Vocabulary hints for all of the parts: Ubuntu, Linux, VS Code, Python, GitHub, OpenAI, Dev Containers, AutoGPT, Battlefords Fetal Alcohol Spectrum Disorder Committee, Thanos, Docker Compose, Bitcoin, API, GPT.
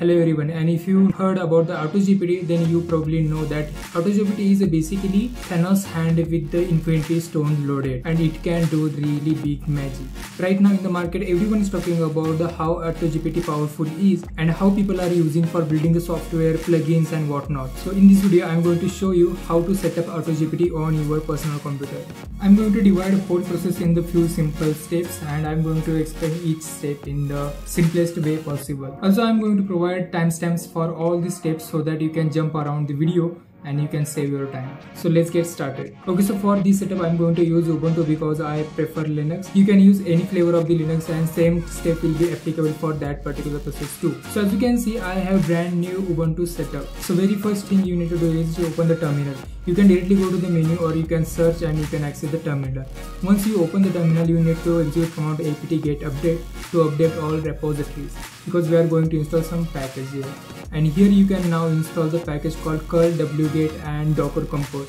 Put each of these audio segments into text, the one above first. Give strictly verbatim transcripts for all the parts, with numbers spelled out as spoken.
Hello everyone, and if you heard about the AutoGPT, then you probably know that AutoGPT is basically Thanos' hand with the infinity stone loaded, and it can do really big magic. Right now in the market, everyone is talking about the how AutoGPT powerful is and how people are using for building the software, plugins and whatnot. So in this video, I'm going to show you how to set up AutoGPT on your personal computer. I'm going to divide the whole process in the few simple steps, and I'm going to explain each step in the simplest way possible. Also, I'm going to provide timestamps for all the steps so that you can jump around the video and you can save your time. So let's get started. Okay, so for this setup I'm going to use Ubuntu because I prefer Linux. You can use any flavor of the Linux and same step will be applicable for that particular process too. So as you can see, I have brand new Ubuntu setup. So very first thing you need to do is to open the terminal. You can directly go to the menu or you can search and you can access the terminal. Once you open the terminal, you need to execute command apt get update to update all repositories, because we are going to install some package here. And here you can now install the package called curl wget and Docker Compose.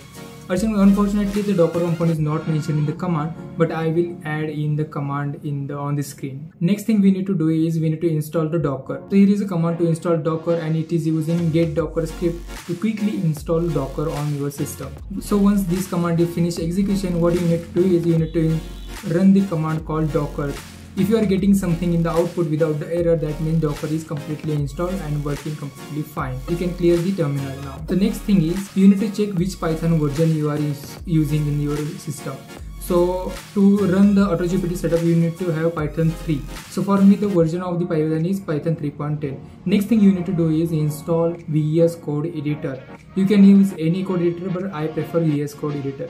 Unfortunately, the Docker Compose is not mentioned in the command, but I will add in the command in the on the screen. Next thing we need to do is we need to install the Docker. So here is a command to install Docker, and it is using get Docker script to quickly install Docker on your system. So once this command is finished execution, what you need to do is you need to run the command called Docker. If you are getting something in the output without the error, that means Docker is completely installed and working completely fine. You can clear the terminal now. The next thing is you need to check which Python version you are using in your system. So to run the AutoGPT setup, you need to have Python three. So for me, the version of the Python is Python three point ten. Next thing you need to do is install V S Code editor. You can use any code editor, but I prefer V S Code editor.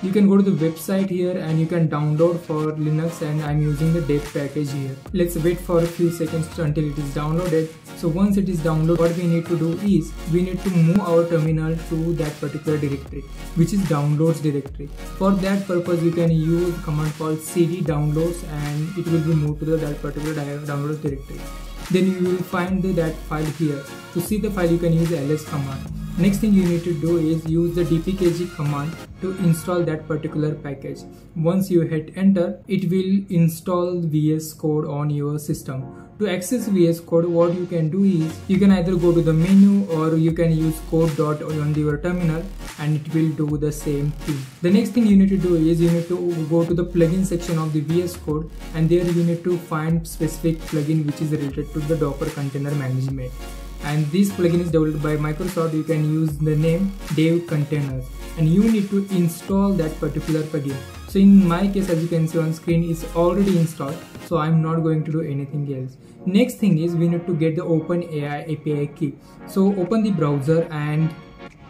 You can go to the website here and you can download for Linux, and I'm using the dev package here. Let's wait for a few seconds until it is downloaded. So once it is downloaded, what we need to do is we need to move our terminal to that particular directory, which is downloads directory. For that purpose, you can use a command called cd downloads, and it will be moved to the, that particular downloads directory. Then you will find the, that file here. To see the file, you can use ls command. Next thing you need to do is use the dpkg command to install that particular package. Once you hit enter, it will install V S Code on your system. To access V S Code, what you can do is you can either go to the menu or you can use code dot on your terminal, and it will do the same thing. The next thing you need to do is you need to go to the plugin section of the V S Code, and there you need to find specific plugin which is related to the Docker container management. And this plugin is developed by Microsoft. You can use the name Dev Containers, and you need to install that particular plugin. So in my case, as you can see on screen, it's already installed, so I'm not going to do anything else. Next thing is we need to get the OpenAI A P I key. So open the browser and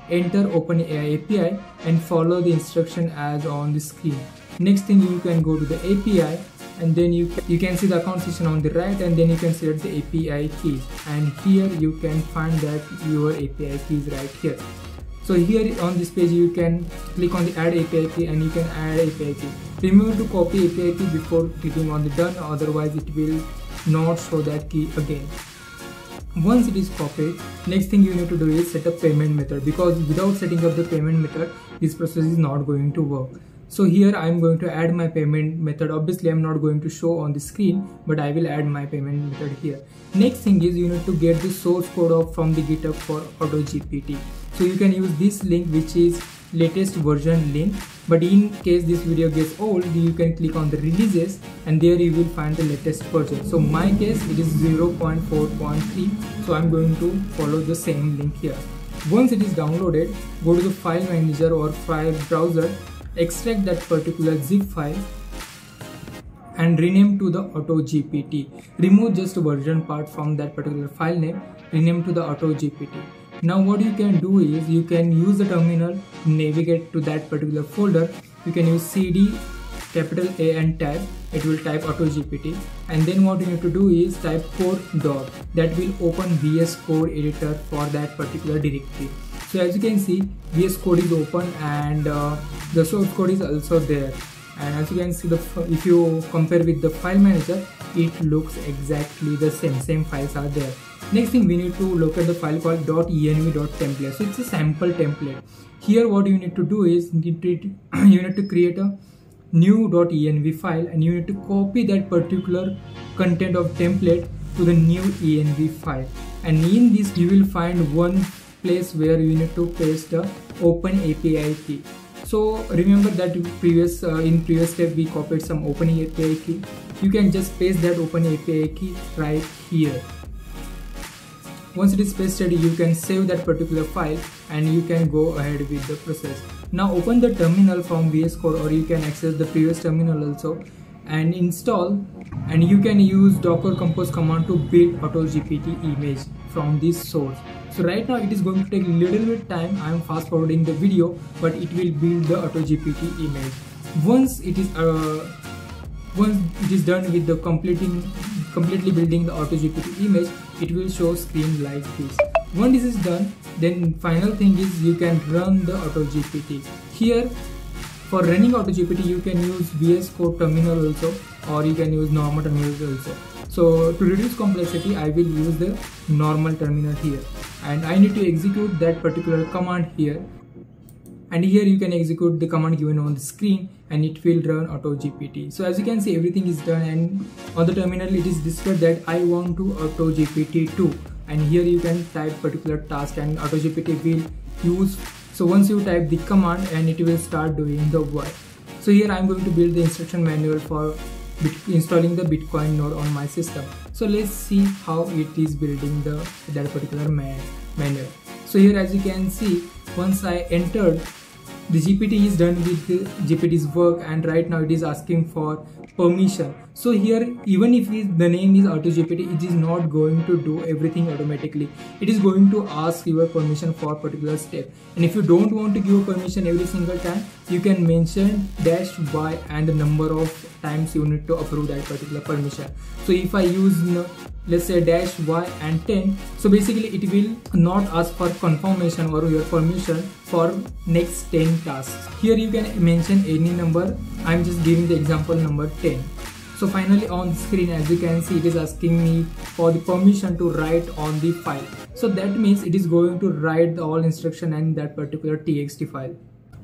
enter OpenAI A P I and follow the instruction as on the screen. Next thing, you can go to the A P I, and then you can, you can see the account section on the right, and then you can select the A P I keys, and here you can find that your A P I keys right here. So here on this page, you can click on the add A P I key and you can add A P I key. Remember to copy A P I key before clicking on the done, otherwise it will not show that key again. Once it is copied, next thing you need to do is set up payment method, because without setting up the payment method, this process is not going to work. So here I am going to add my payment method. Obviously I am not going to show on the screen, but I will add my payment method here. Next thing is you need to get the source code of from the GitHub for AutoGPT. So you can use this link, which is latest version link, but in case this video gets old, you can click on the releases and there you will find the latest version. So my case it is zero point four point three, so I am going to follow the same link here. Once it is downloaded, go to the file manager or file browser, extract that particular zip file and rename to the AutoGPT. Remove just version part from that particular file name, rename to the AutoGPT. Now what you can do is you can use the terminal, navigate to that particular folder. You can use cd capital A and tab, it will type AutoGPT, and then what you need to do is type code dot, that will open V S Code editor for that particular directory. So as you can see, V S Code is open, and uh, the source code is also there, and as you can see, the if you compare with the file manager, it looks exactly the same, same files are there. Next thing, we need to look at the file called .env.template. So it's a sample template. Here what you need to do is you need to, you need to create a new .env file, and you need to copy that particular content of template to the new env file, and in this you will find one place where you need to paste the Open A P I key. So remember that previous uh, in previous step we copied some Open A P I key. You can just paste that Open A P I key right here. Once it is pasted, you can save that particular file and you can go ahead with the process. Now open the terminal from V S Code, or you can access the previous terminal also, and install, and you can use Docker Compose command to build AutoGPT image from this source. So right now it is going to take a little bit time. I am fast forwarding the video, but it will build the AutoGPT image. Once it is uh, once it is done with the completing completely building the AutoGPT image, it will show screen like this. Once this is done, then final thing is you can run the AutoGPT. Here for running AutoGPT you can use V S Code terminal also, or you can use normal terminal also. So to reduce complexity, I will use the normal terminal here, and I need to execute that particular command here, and here you can execute the command given on the screen and it will run AutoGPT. So as you can see, everything is done, and on the terminal it is displayed that I want to AutoGPT two, and here you can type particular task and AutoGPT will use. So once you type the command and it will start doing the work. So here I am going to build the instruction manual for installing the Bitcoin node on my system. So let's see how it is building the that particular man manual. So here as you can see, once I entered, the G P T is done with the G P T's work, and right now it is asking for permission. So here, even if the name is AutoGPT, it is not going to do everything automatically. It is going to ask your permission for a particular step, and if you don't want to give permission every single time, you can mention dash y and the number of times you need to approve that particular permission. So if I use, you know, let's say dash y and ten, so basically it will not ask for confirmation or your permission for next ten tasks. Here you can mention any number. I'm just giving the example number ten. So finally on screen, as you can see, it is asking me for the permission to write on the file. So that means it is going to write the all instruction and that particular T X T file.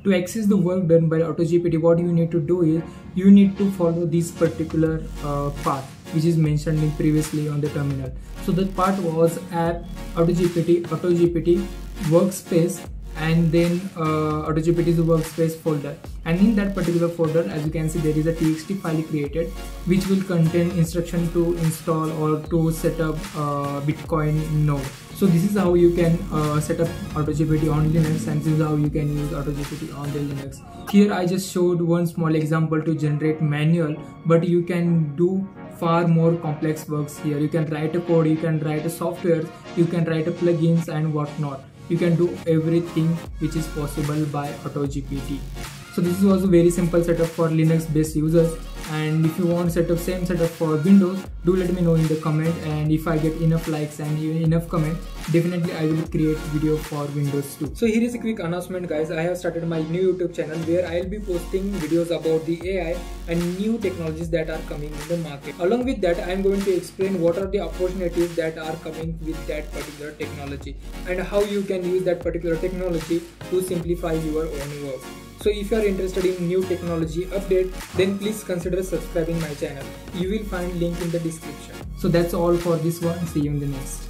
To access the work done by AutoGPT, what you need to do is you need to follow this particular uh, path which is mentioned in previously on the terminal. So that part was app, AutoGPT, AutoGPT workspace, and then uh, AutoGPT's workspace folder, and in that particular folder as you can see there is a T X T file created which will contain instruction to install or to set up uh, Bitcoin node. So this is how you can uh, set up AutoGPT on Linux, and this is how you can use AutoGPT on the Linux. Here I just showed one small example to generate manual, but you can do far more complex works here. You can write a code, you can write a software, you can write a plugins and whatnot. You can do everything which is possible by AutoGPT. So this was a very simple setup for Linux based users, and if you want to set up same setup for Windows, do let me know in the comment, and if I get enough likes and enough comments, definitely I will create video for Windows too. So here is a quick announcement guys, I have started my new YouTube channel where I will be posting videos about the A I and new technologies that are coming in the market. Along with that, I am going to explain what are the opportunities that are coming with that particular technology and how you can use that particular technology to simplify your own work. So if you are interested in new technology update, then please consider subscribing my channel. You will find link in the description. So that's all for this one. See you in the next.